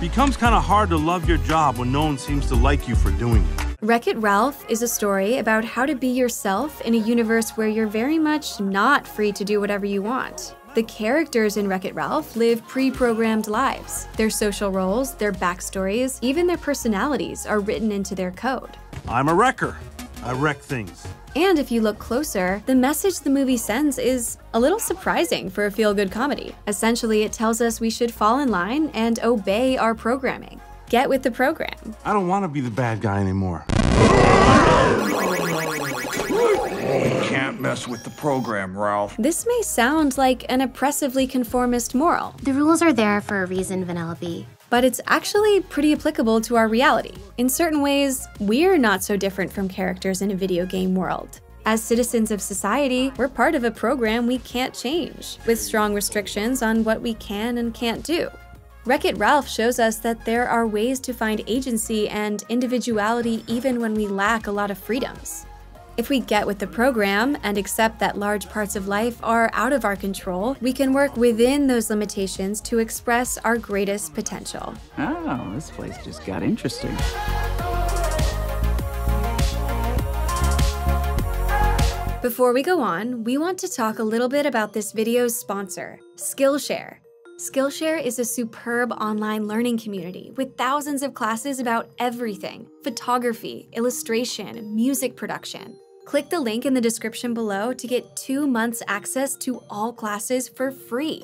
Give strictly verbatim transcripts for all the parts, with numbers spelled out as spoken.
Becomes kind of hard to love your job when no one seems to like you for doing it. Wreck-It Ralph is a story about how to be yourself in a universe where you're very much not free to do whatever you want. The characters in Wreck-It Ralph live pre-programmed lives. Their social roles, their backstories, even their personalities are written into their code. I'm a wrecker. I wreck things. And if you look closer, the message the movie sends is a little surprising for a feel-good comedy. Essentially, it tells us we should fall in line and obey our programming. Get with the program. I don't want to be the bad guy anymore. You can't mess with the program, Ralph. This may sound like an oppressively conformist moral. The rules are there for a reason, Vanellope. But it's actually pretty applicable to our reality. In certain ways, we're not so different from characters in a video game world. As citizens of society, we're part of a program we can't change, with strong restrictions on what we can and can't do. Wreck-It Ralph shows us that there are ways to find agency and individuality even when we lack a lot of freedoms. If we get with the program and accept that large parts of life are out of our control, we can work within those limitations to express our greatest potential. Oh, this place just got interesting. Before we go on, we want to talk a little bit about this video's sponsor, Skillshare. Skillshare is a superb online learning community with thousands of classes about everything: photography, illustration, music production. Click the link in the description below to get two months access to all classes for free.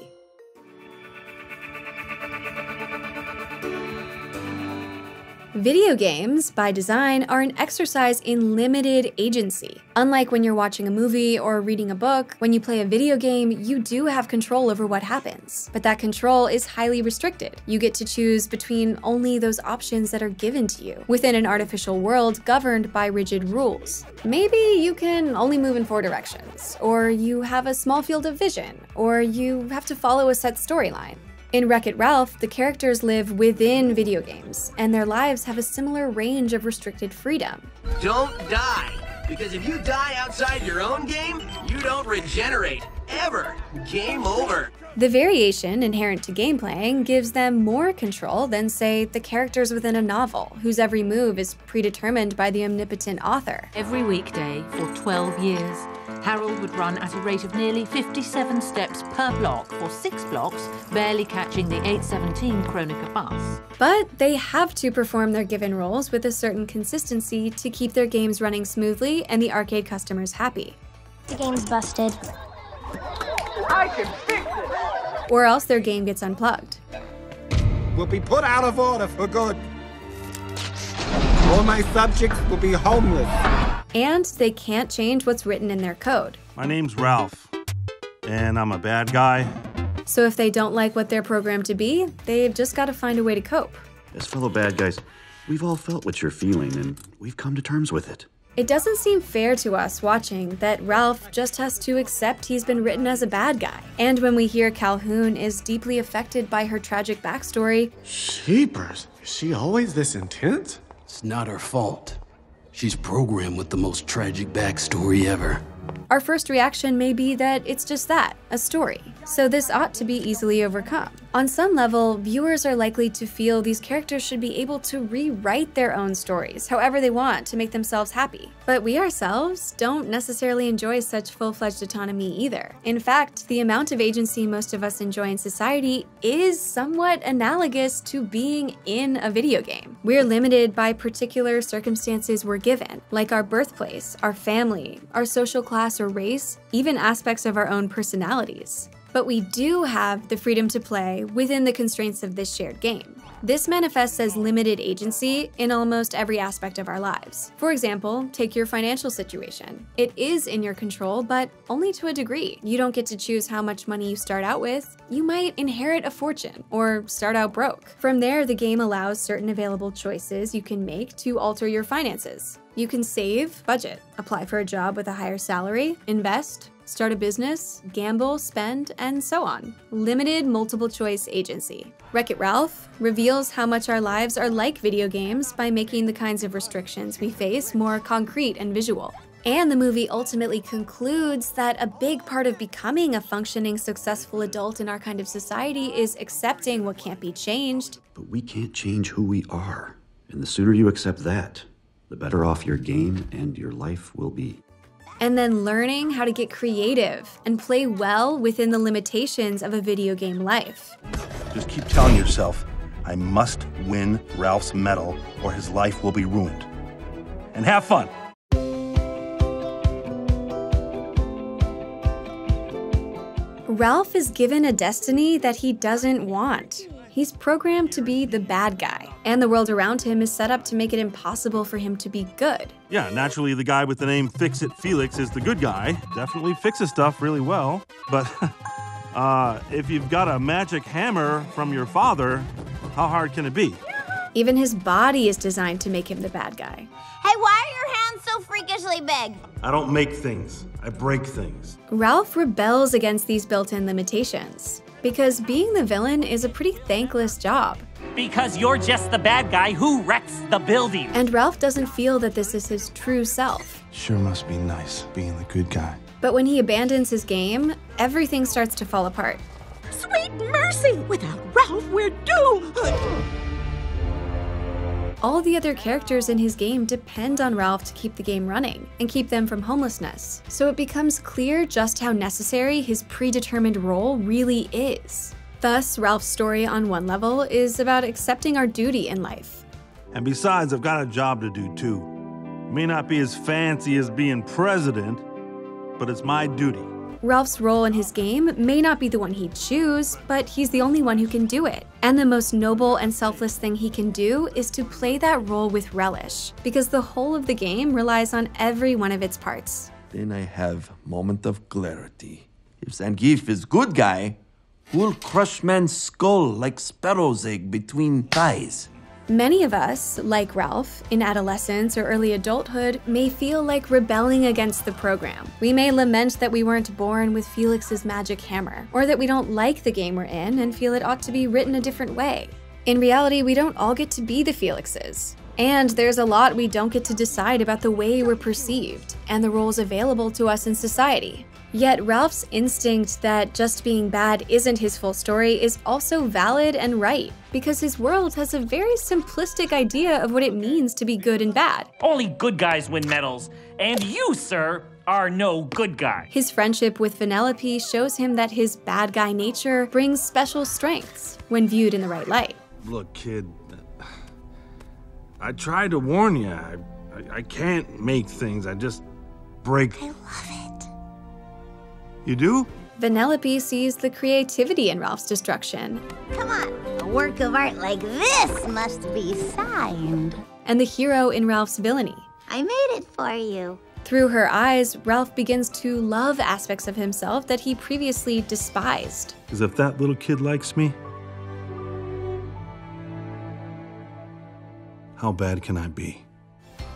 Video games, by design, are an exercise in limited agency. Unlike when you're watching a movie or reading a book, when you play a video game, you do have control over what happens. But that control is highly restricted. You get to choose between only those options that are given to you, within an artificial world governed by rigid rules. Maybe you can only move in four directions, or you have a small field of vision, or you have to follow a set storyline. In Wreck-It Ralph, the characters live within video games, and their lives have a similar range of restricted freedom. Don't die, because if you die outside your own game, you don't regenerate, ever. Game over. The variation inherent to game playing gives them more control than, say, the characters within a novel, whose every move is predetermined by the omnipotent author. Every weekday for twelve years, Harold would run at a rate of nearly fifty-seven steps per block for six blocks, barely catching the eight seventeen Kronecker bus. But they have to perform their given roles with a certain consistency to keep their games running smoothly and the arcade customers happy. The game's busted. I can fix it! Or else their game gets unplugged. We'll be put out of order for good. All my subjects will be homeless. And they can't change what's written in their code. My name's Ralph, and I'm a bad guy. So if they don't like what they're programmed to be, they've just got to find a way to cope. As fellow bad guys, we've all felt what you're feeling, and we've come to terms with it. It doesn't seem fair to us watching that Ralph just has to accept he's been written as a bad guy. And when we hear Calhoun is deeply affected by her tragic backstory... Sheepers, is she always this intense? It's not her fault. She's programmed with the most tragic backstory ever. Our first reaction may be that it's just that, a story. So this ought to be easily overcome. On some level, viewers are likely to feel these characters should be able to rewrite their own stories however they want to make themselves happy. But we ourselves don't necessarily enjoy such full-fledged autonomy either. In fact, the amount of agency most of us enjoy in society is somewhat analogous to being in a video game. We're limited by particular circumstances we're given, like our birthplace, our family, our social class, or race, even aspects of our own personalities. But we do have the freedom to play within the constraints of this shared game. This manifests as limited agency in almost every aspect of our lives. For example, take your financial situation. It is in your control, but only to a degree. You don't get to choose how much money you start out with. You might inherit a fortune or start out broke. From there, the game allows certain available choices you can make to alter your finances. You can save, budget, apply for a job with a higher salary, invest, start a business, gamble, spend, and so on. Limited multiple choice agency. Wreck-It Ralph reveals how much our lives are like video games by making the kinds of restrictions we face more concrete and visual. And the movie ultimately concludes that a big part of becoming a functioning, successful adult in our kind of society is accepting what can't be changed. But we can't change who we are. And the sooner you accept that, the better off your game and your life will be. And then learning how to get creative and play well within the limitations of a video game life. Just keep telling yourself, I must win Ralph's medal or his life will be ruined. And have fun. Ralph is given a destiny that he doesn't want. He's programmed to be the bad guy, and the world around him is set up to make it impossible for him to be good. Yeah, naturally the guy with the name Fix-It Felix is the good guy. Definitely fixes stuff really well, but uh, if you've got a magic hammer from your father, how hard can it be? Even his body is designed to make him the bad guy. Hey, why are your hands so freakishly big? I don't make things, I break things. Ralph rebels against these built-in limitations, because being the villain is a pretty thankless job. Because you're just the bad guy who wrecks the building. And Ralph doesn't feel that this is his true self. Sure must be nice being the good guy. But when he abandons his game, everything starts to fall apart. Sweet mercy! Without Ralph, we're doomed! All the other characters in his game depend on Ralph to keep the game running and keep them from homelessness, so it becomes clear just how necessary his predetermined role really is. Thus, Ralph's story on one level is about accepting our duty in life. And besides, I've got a job to do too. It may not be as fancy as being president, but it's my duty. Ralph's role in his game may not be the one he'd choose, but he's the only one who can do it. And the most noble and selfless thing he can do is to play that role with relish, because the whole of the game relies on every one of its parts. Then I have moment of clarity. If Zangief is good guy, we'll crush man's skull like sparrow's egg between thighs. Many of us, like Ralph, in adolescence or early adulthood, may feel like rebelling against the program. We may lament that we weren't born with Felix's magic hammer, or that we don't like the game we're in and feel it ought to be written a different way. In reality, we don't all get to be the Felixes. And there's a lot we don't get to decide about the way we're perceived and the roles available to us in society. Yet Ralph's instinct that just being bad isn't his full story is also valid and right, because his world has a very simplistic idea of what it means to be good and bad. Only good guys win medals, and you, sir, are no good guy. His friendship with Vanellope shows him that his bad guy nature brings special strengths when viewed in the right light. Look, kid, I tried to warn you. I, I, I can't make things, I just break. I love it. You do? Vanellope sees the creativity in Ralph's destruction. Come on, a work of art like this must be signed. And the hero in Ralph's villainy. I made it for you. Through her eyes, Ralph begins to love aspects of himself that he previously despised. Because if that little kid likes me, how bad can I be?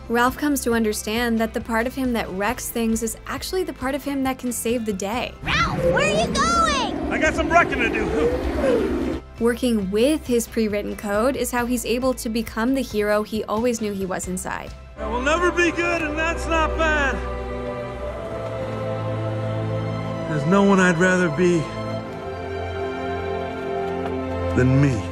Ralph comes to understand that the part of him that wrecks things is actually the part of him that can save the day. Ralph, where are you going? I got some wrecking to do. Working with his pre-written code is how he's able to become the hero he always knew he was inside. I will never be good, and that's not bad. There's no one I'd rather be than me.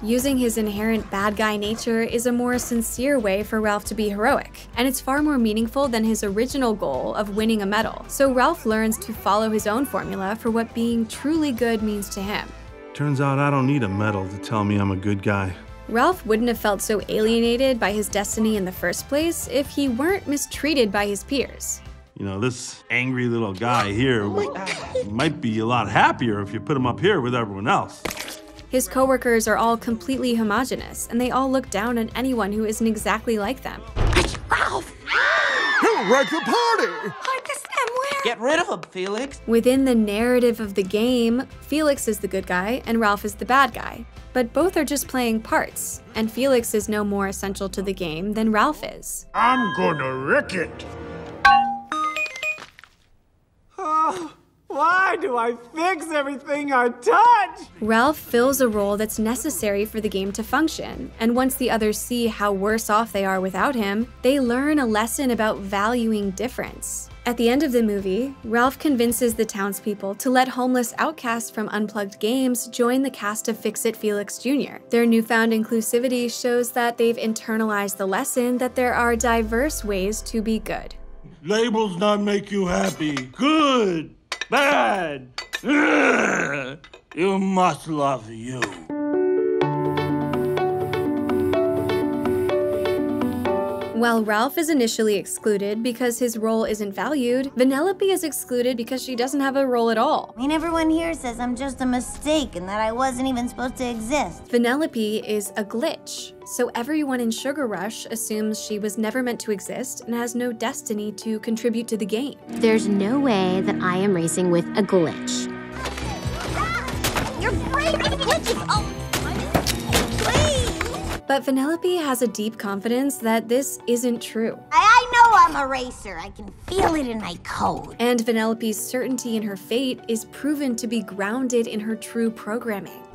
Using his inherent bad guy nature is a more sincere way for Ralph to be heroic, and it's far more meaningful than his original goal of winning a medal. So Ralph learns to follow his own formula for what being truly good means to him. Turns out I don't need a medal to tell me I'm a good guy. Ralph wouldn't have felt so alienated by his destiny in the first place if he weren't mistreated by his peers. You know, this angry little guy here might be a lot happier if you put him up here with everyone else. His coworkers are all completely homogenous, and they all look down on anyone who isn't exactly like them. It's Ralph! He'll wreck the party! Get rid of him, Felix! Within the narrative of the game, Felix is the good guy and Ralph is the bad guy. But both are just playing parts, and Felix is no more essential to the game than Ralph is. I'm gonna wreck it! Oh, why? Why do I fix everything I touch? Ralph fills a role that's necessary for the game to function, and once the others see how worse off they are without him, they learn a lesson about valuing difference. At the end of the movie, Ralph convinces the townspeople to let homeless outcasts from Unplugged Games join the cast of Fix-It Felix Junior Their newfound inclusivity shows that they've internalized the lesson that there are diverse ways to be good. Labels not make you happy. Good, bad, ugh. You must love you. While Ralph is initially excluded because his role isn't valued, Vanellope is excluded because she doesn't have a role at all. I mean, everyone here says I'm just a mistake and that I wasn't even supposed to exist. Vanellope is a glitch, so everyone in Sugar Rush assumes she was never meant to exist and has no destiny to contribute to the game. There's no way that I am racing with a glitch. Ah, you're breaking glitches! Oh. But Vanellope has a deep confidence that this isn't true. I know I'm a racer. I can feel it in my code. And Vanellope's certainty in her fate is proven to be grounded in her true programming.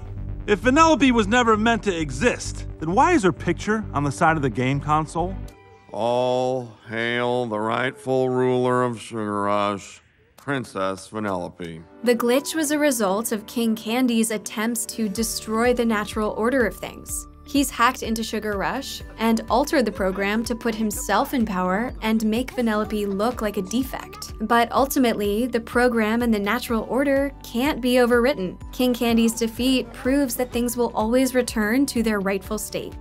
If Vanellope was never meant to exist, then why is her picture on the side of the game console? All hail the rightful ruler of Sugar Rush, Princess Vanellope. The glitch was a result of King Candy's attempts to destroy the natural order of things. He's hacked into Sugar Rush and altered the program to put himself in power and make Vanellope look like a defect. But ultimately, the program and the natural order can't be overwritten. King Candy's defeat proves that things will always return to their rightful state.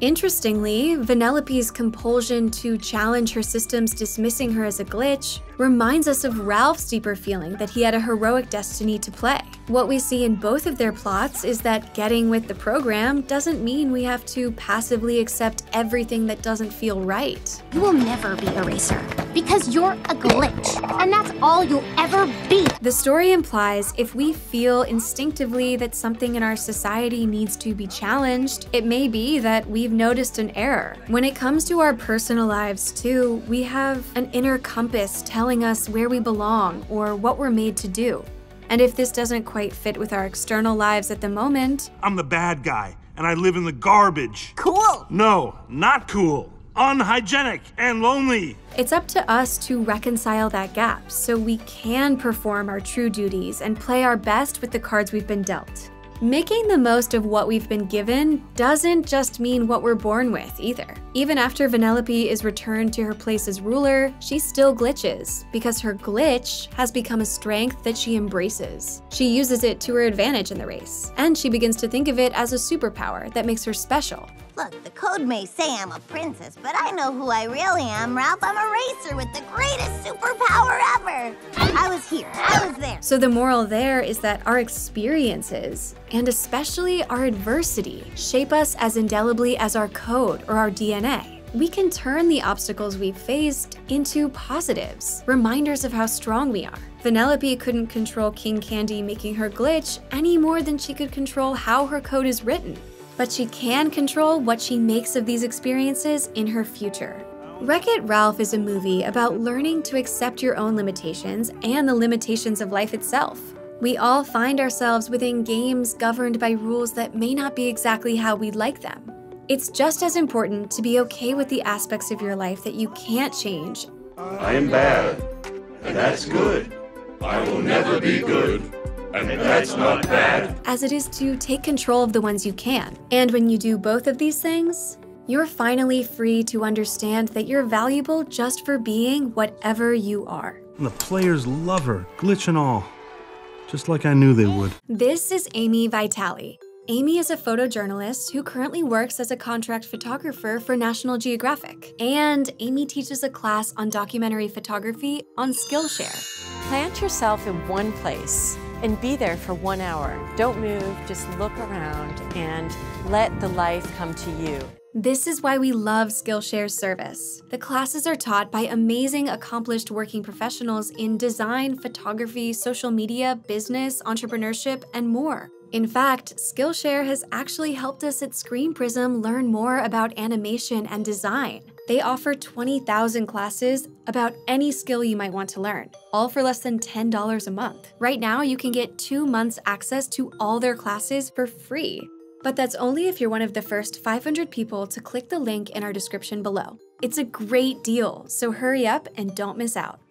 Interestingly, Vanellope's compulsion to challenge her system's dismissing her as a glitch reminds us of Ralph's deeper feeling that he had a heroic destiny to play. What we see in both of their plots is that getting with the program doesn't mean we have to passively accept everything that doesn't feel right. You will never be a racer because you're a glitch, and that's all you'll ever be. The story implies if we feel instinctively that something in our society needs to be challenged, it may be that we've noticed an error. When it comes to our personal lives too, we have an inner compass telling us where we belong or what we're made to do. And if this doesn't quite fit with our external lives at the moment... I'm the bad guy, and I live in the garbage. Cool! No, not cool. Unhygienic and lonely. It's up to us to reconcile that gap so we can perform our true duties and play our best with the cards we've been dealt. Making the most of what we've been given doesn't just mean what we're born with, either. Even after Vanellope is returned to her place as ruler, she still glitches, because her glitch has become a strength that she embraces. She uses it to her advantage in the race, and she begins to think of it as a superpower that makes her special. Look, the code may say I'm a princess, but I know who I really am, Ralph. I'm a racer with the greatest superpower ever! I was here, I was there. So the moral there is that our experiences, and especially our adversity, shape us as indelibly as our code or our D N A. We can turn the obstacles we've faced into positives, reminders of how strong we are. Vanellope couldn't control King Candy making her glitch any more than she could control how her code is written, but she can control what she makes of these experiences in her future. Wreck-It Ralph is a movie about learning to accept your own limitations and the limitations of life itself. We all find ourselves within games governed by rules that may not be exactly how we'd like them. It's just as important to be okay with the aspects of your life that you can't change. I am bad, and that's good. I will never be good, and that's not bad. As it is to take control of the ones you can. And when you do both of these things, you're finally free to understand that you're valuable just for being whatever you are. And the players love her, glitch and all. Just like I knew they would. This is Amy Vitale. Amy is a photojournalist who currently works as a contract photographer for National Geographic. And Amy teaches a class on documentary photography on Skillshare. Plant yourself in one place and be there for one hour. Don't move, just look around and let the life come to you. This is why we love Skillshare's service. The classes are taught by amazing, accomplished working professionals in design, photography, social media, business, entrepreneurship, and more. In fact, Skillshare has actually helped us at Screen Prism learn more about animation and design. They offer twenty thousand classes about any skill you might want to learn, all for less than ten dollars a month. Right now, you can get two months access to all their classes for free. But that's only if you're one of the first five hundred people to click the link in our description below. It's a great deal, so hurry up and don't miss out.